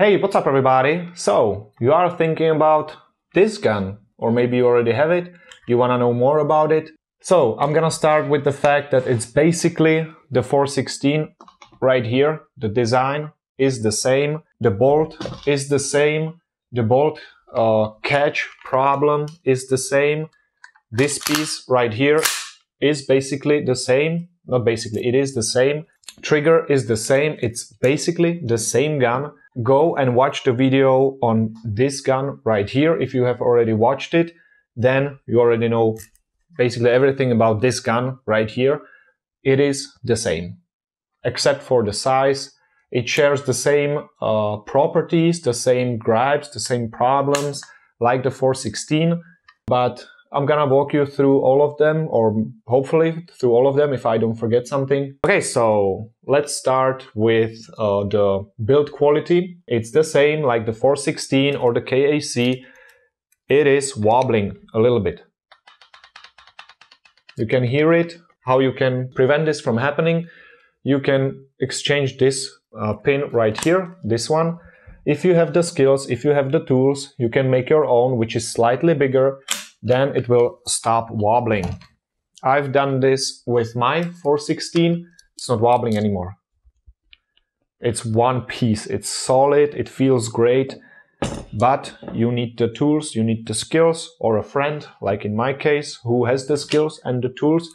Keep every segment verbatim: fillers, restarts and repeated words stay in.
Hey, what's up everybody? So, you are thinking about this gun, or maybe you already have it, you wanna know more about it. So, I'm gonna start with the fact that it's basically the four sixteen right here. The design is the same, the bolt is the same, the bolt uh, catch problem is the same. This piece right here is basically the same, not basically, it is the same. Trigger is the same, it's basically the same gun. Go and watch the video on this gun right here. If you have already watched it, then you already know basically everything about this gun right here. It is the same, except for the size. It shares the same uh, properties, the same gripes, the same problems like the four sixteen, but I'm gonna walk you through all of them, or hopefully through all of them if I don't forget something. Okay, so let's start with uh, the build quality. It's the same like the four sixteen or the K A C. It is wobbling a little bit. You can hear it. How you can prevent this from happening? You can exchange this uh, pin right here, this one. If you have the skills, if you have the tools, you can make your own, which is slightly bigger. Then it will stop wobbling. I've done this with my four sixteen. It's not wobbling anymore. It's one piece, it's solid, it feels great, but you need the tools, you need the skills, or a friend, like in my case, who has the skills and the tools.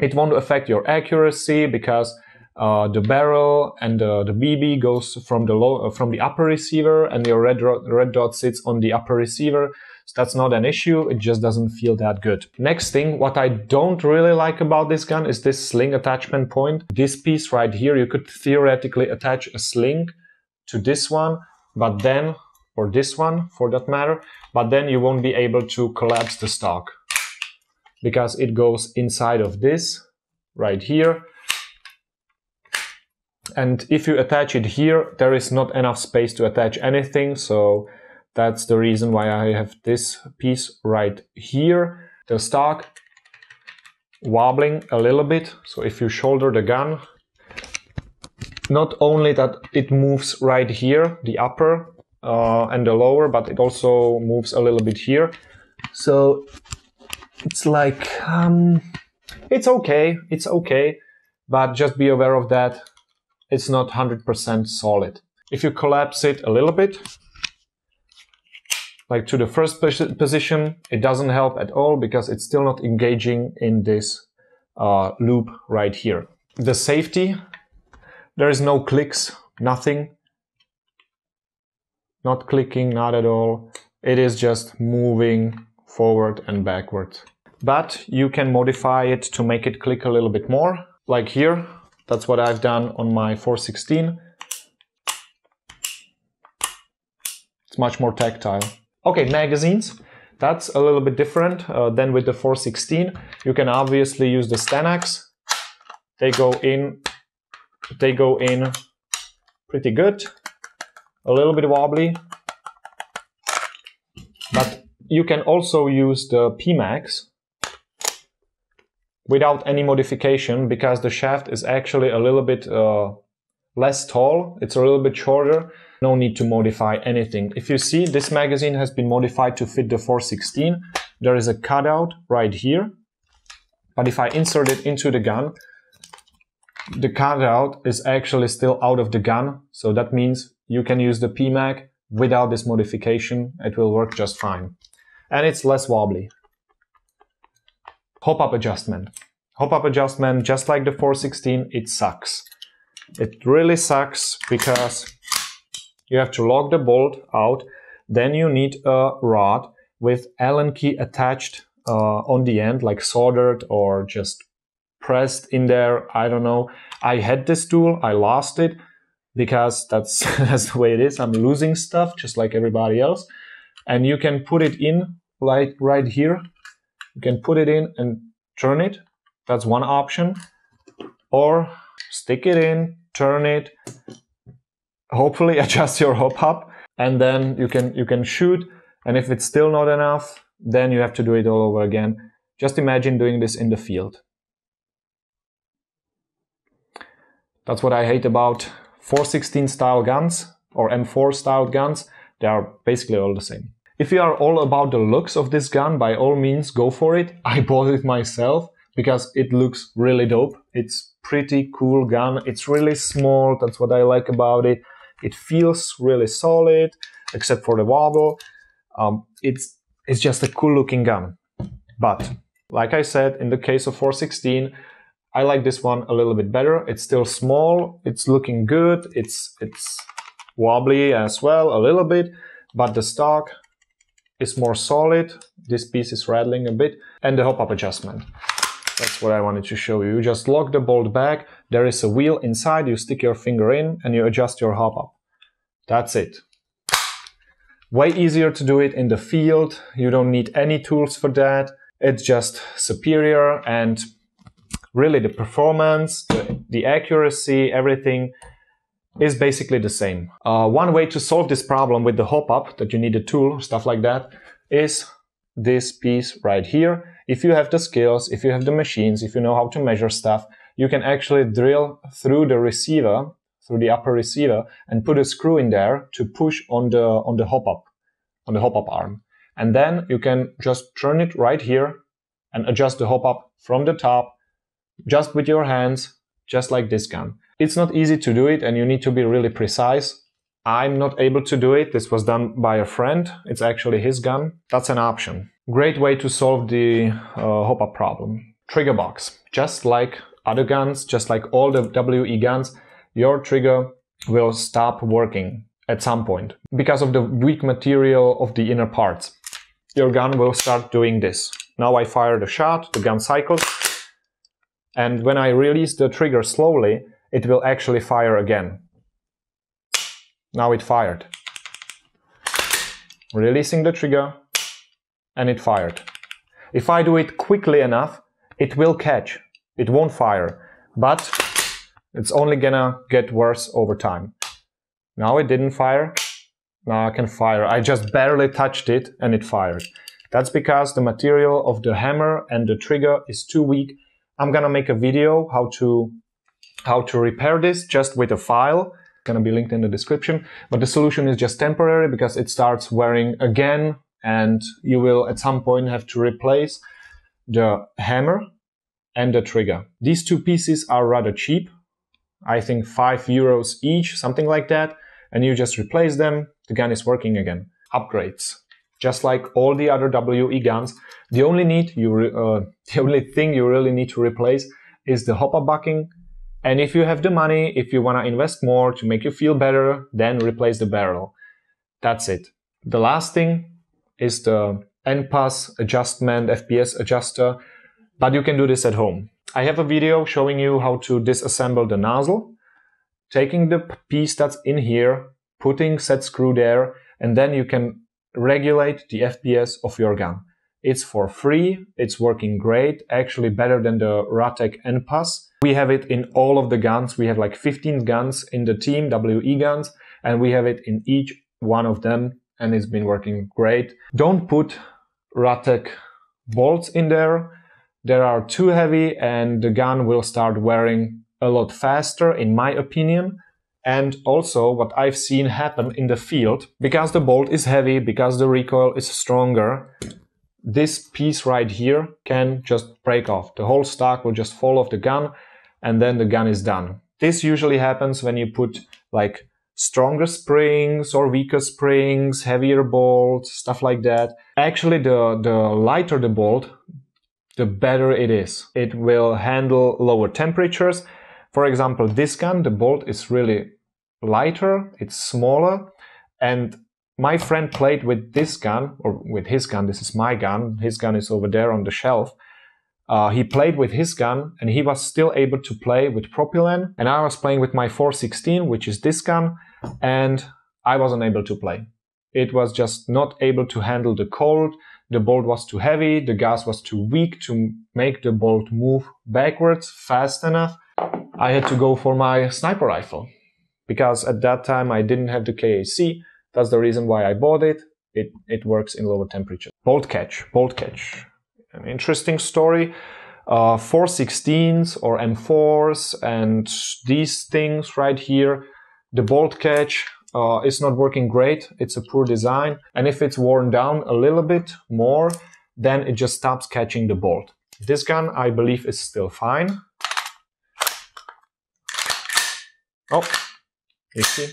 It won't affect your accuracy because uh, the barrel and the, the B B goes from the, low, uh, from the upper receiver, and your red, red dot sits on the upper receiver. So that's not an issue, it just doesn't feel that good. Next thing, what I don't really like about this gun is this sling attachment point. This piece right here, you could theoretically attach a sling to this one, but then, or this one for that matter, but then you won't be able to collapse the stock because it goes inside of this right here. And if you attach it here, there is not enough space to attach anything, so that's the reason why I have this piece right here. The stock wobbling a little bit. So if you shoulder the gun, not only that it moves right here, the upper uh, and the lower, but it also moves a little bit here. So it's like, um, it's okay, it's okay, but just be aware of that. It's not one hundred percent solid. If you collapse it a little bit, like to the first position, it doesn't help at all because it's still not engaging in this uh, loop right here. The safety, there is no clicks, nothing. Not clicking, not at all. It is just moving forward and backward. But you can modify it to make it click a little bit more. Like here, that's what I've done on my four sixteen. It's much more tactile. Okay, magazines, that's a little bit different uh, than with the four sixteen. You can obviously use the Stanax. They go in, they go in pretty good. A little bit wobbly. But you can also use the P MAGs without any modification because the shaft is actually a little bit uh, less tall, it's a little bit shorter. No need to modify anything. If you see, this magazine has been modified to fit the four sixteen. There is a cutout right here, but if I insert it into the gun, the cutout is actually still out of the gun, so that means you can use the P MAG without this modification. It will work just fine, and it's less wobbly. Hop-up adjustment. Hop-up adjustment, just like the four sixteen, it sucks. It really sucks because you have to lock the bolt out, then you need a rod with Allen key attached uh, on the end, like soldered or just pressed in there, I don't know. I had this tool, I lost it, because that's, that's the way it is. I'm losing stuff, just like everybody else. And you can put it in, like right here. You can put it in and turn it, that's one option. Or stick it in, turn it, hopefully adjust your hop-up, and then you can, you can shoot, and if it's still not enough, then you have to do it all over again. Just imagine doing this in the field. That's what I hate about four sixteen style guns. or M four style guns, they are basically all the same. If you are all about the looks of this gun, by all means go for it. I bought it myself because it looks really dope. It's pretty cool gun. It's really small, that's what I like about it. It feels really solid, except for the wobble. Um, it's, it's just a cool looking gun. But like I said, in the case of four sixteen, I like this one a little bit better. It's still small, it's looking good, it's, it's wobbly as well a little bit, but the stock is more solid. This piece is rattling a bit, and the hop-up adjustment. That's what I wanted to show you. You just lock the bolt back, there is a wheel inside, you stick your finger in and you adjust your hop-up. That's it. Way easier to do it in the field, you don't need any tools for that. It's just superior, and really the performance, the, the accuracy, everything is basically the same. Uh, one way to solve this problem with the hop-up, that you need a tool, stuff like that, is this piece right here. If you have the skills, if you have the machines, if you know how to measure stuff, you can actually drill through the receiver, through the upper receiver, and put a screw in there to push on the on the hop-up, on the hop-up arm. And then you can just turn it right here and adjust the hop-up from the top, just with your hands, just like this gun. It's not easy to do it and you need to be really precise. I'm not able to do it. This was done by a friend. It's actually his gun. That's an option. Great way to solve the uh, hop-up problem. Trigger box. Just like other guns, just like all the W E guns, your trigger will stop working at some point because of the weak material of the inner parts. Your gun will start doing this. Now I fire the shot, the gun cycles, and when I release the trigger slowly, it will actually fire again. Now it fired. Releasing the trigger, and it fired. If I do it quickly enough, it will catch. It won't fire, but it's only gonna get worse over time. Now it didn't fire. Now I can fire. I just barely touched it and it fired. That's because the material of the hammer and the trigger is too weak. I'm gonna make a video how to how to repair this just with a file. It's gonna be linked in the description. But the solution is just temporary because it starts wearing again, and you will at some point have to replace the hammer and the trigger. These two pieces are rather cheap. I think five euros each, something like that. And you just replace them, the gun is working again. Upgrades. Just like all the other W E guns, the only need you re uh, the only thing you really need to replace is the hop-up bucking. And if you have the money, if you want to invest more to make you feel better, then replace the barrel. That's it. The last thing is the N P A S adjustment, F P S adjuster, but you can do this at home. I have a video showing you how to disassemble the nozzle, taking the piece that's in here, putting set screw there, and then you can regulate the F P S of your gun. It's for free, it's working great, actually better than the Ratech N P A S. We have it in all of the guns, we have like fifteen guns in the team, W E guns, and we have it in each one of them, and it's been working great. Don't put Ratech bolts in there. They are too heavy and the gun will start wearing a lot faster, in my opinion. And also what I've seen happen in the field, because the bolt is heavy, because the recoil is stronger, this piece right here can just break off. The whole stock will just fall off the gun and then the gun is done. This usually happens when you put like stronger springs or weaker springs, heavier bolt, stuff like that. Actually, the, the lighter the bolt, the better it is. It will handle lower temperatures. For example, this gun, the bolt is really lighter, it's smaller, and my friend played with this gun, or with his gun, this is my gun, his gun is over there on the shelf. Uh, he played with his gun and he was still able to play with propylene, and I was playing with my four sixteen, which is this gun, and I wasn't able to play. It was just not able to handle the cold. The bolt was too heavy, the gas was too weak to make the bolt move backwards fast enough. I had to go for my sniper rifle, because at that time I didn't have the K A C, that's the reason why I bought it. It, it works in lower temperatures. Bolt catch, bolt catch. An interesting story. Uh, four sixteens or M fours and these things right here, the bolt catch Uh, it's not working great, it's a poor design, and if it's worn down a little bit more, then it just stops catching the bolt. This gun, I believe, is still fine. Oh, you see?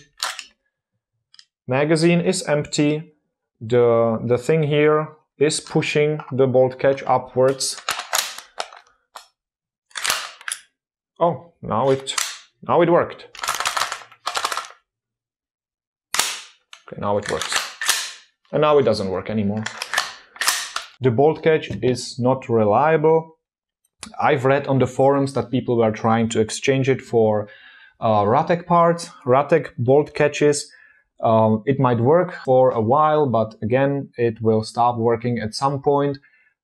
Magazine is empty. The, the thing here is pushing the bolt catch upwards. Oh, now it, now it worked. Okay, now it works. And now it doesn't work anymore. The bolt catch is not reliable. I've read on the forums that people were trying to exchange it for uh, Ratech parts, Ratech bolt catches. Um, it might work for a while, but again, it will stop working at some point.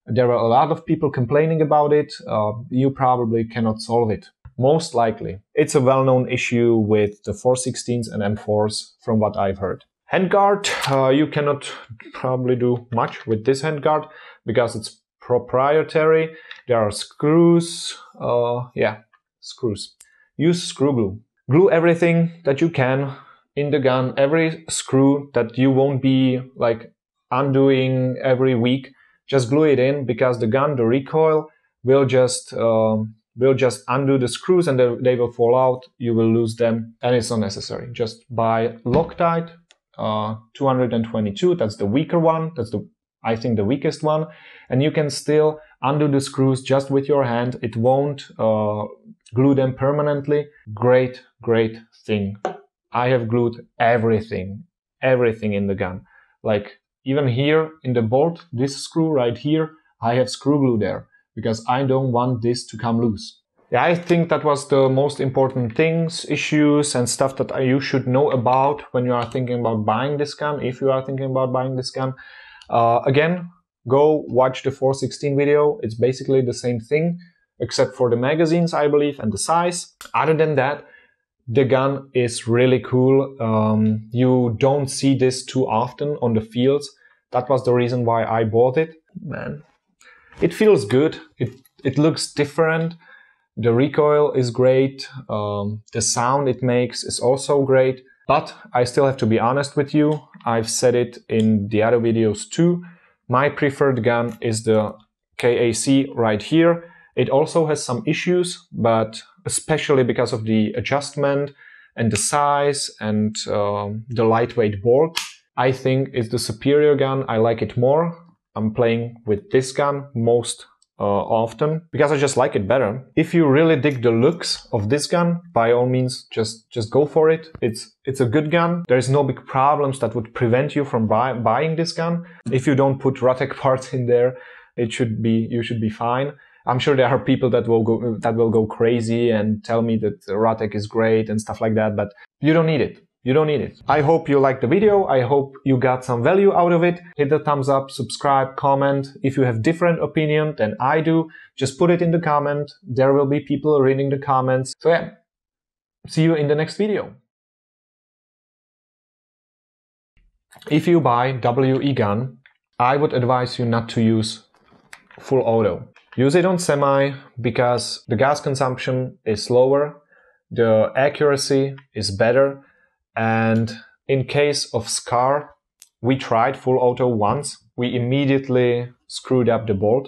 There were a lot of people complaining about it. Uh, you probably cannot solve it. Most likely. It's a well-known issue with the four sixteens and M fours from what I've heard. Handguard, uh, you cannot probably do much with this handguard because it's proprietary. There are screws, uh, yeah, screws. Use screw glue. Glue everything that you can in the gun, every screw that you won't be like undoing every week. Just glue it in because the gun, the recoil, will just uh, will just undo the screws and they, they will fall out. You will lose them and it's unnecessary. Just buy Loctite uh, two twenty-two. That's the weaker one. That's the I think the weakest one, and you can still undo the screws just with your hand. It won't uh, glue them permanently. Great, great thing. I have glued everything, everything in the gun, like. Even here in the bolt, this screw right here, I have screw glue there because I don't want this to come loose. Yeah, I think that was the most important things, issues and stuff that you should know about when you are thinking about buying this gun, if you are thinking about buying this gun. Uh, again, go watch the four sixteen video. It's basically the same thing, except for the magazines, I believe, and the size. Other than that, the gun is really cool. Um, you don't see this too often on the fields. That was the reason why I bought it. Man, it feels good. It, it looks different. The recoil is great. Um, the sound it makes is also great. But I still have to be honest with you. I've said it in the other videos too. My preferred gun is the K A C right here. It also has some issues, but especially because of the adjustment and the size and um, the lightweight bolt, I think it's the superior gun. I like it more. I'm playing with this gun most uh, often because I just like it better. If you really dig the looks of this gun, by all means, just, just go for it. It's, it's a good gun. There's no big problems that would prevent you from buy, buying this gun. If you don't put Ratech parts in there, it should be, you should be fine. I'm sure there are people that will go that will go crazy and tell me that Ratech is great and stuff like that, but you don't need it. You don't need it. I hope you liked the video. I hope you got some value out of it. Hit the thumbs up, subscribe, comment. If you have different opinion than I do, just put it in the comment. There will be people reading the comments. So yeah, see you in the next video. If you buy W E gun, I would advise you not to use full auto. Use it on semi because the gas consumption is lower, the accuracy is better, and in case of SCAR, we tried full auto once. We immediately screwed up the bolt.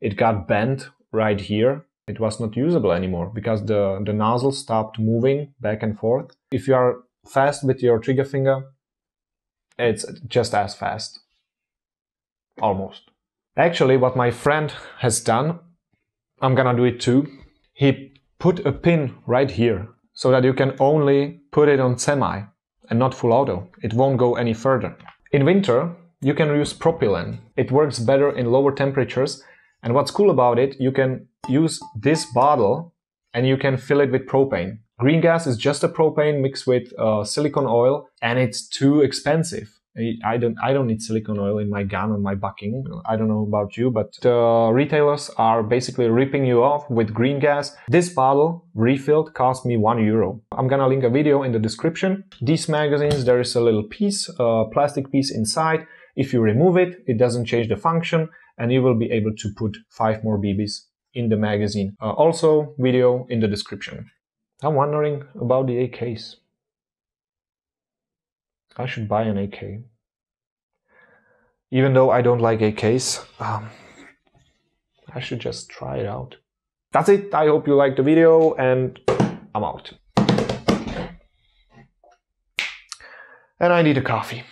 It got bent right here. It was not usable anymore because the, the nozzle stopped moving back and forth. If you are fast with your trigger finger, it's just as fast. Almost. Actually, what my friend has done, I'm gonna do it too. He put a pin right here so that you can only put it on semi and not full auto. It won't go any further. In winter, you can use propylene. It works better in lower temperatures. And what's cool about it, you can use this bottle and you can fill it with propane. Green gas is just a propane mixed with uh, silicone oil, and it's too expensive. I don't, I don't need silicone oil in my gun or my bucking. I don't know about you, but the retailers are basically ripping you off with green gas. This bottle refilled cost me one euro. I'm gonna link a video in the description. These magazines, there is a little piece, uh, plastic piece inside. If you remove it, it doesn't change the function and you will be able to put five more B Bs in the magazine. Uh, also, video in the description. I'm wondering about the A Ks. I should buy an A K. Even though I don't like A Ks, um, I should just try it out. That's it. I hope you liked the video, and I'm out. And I need a coffee.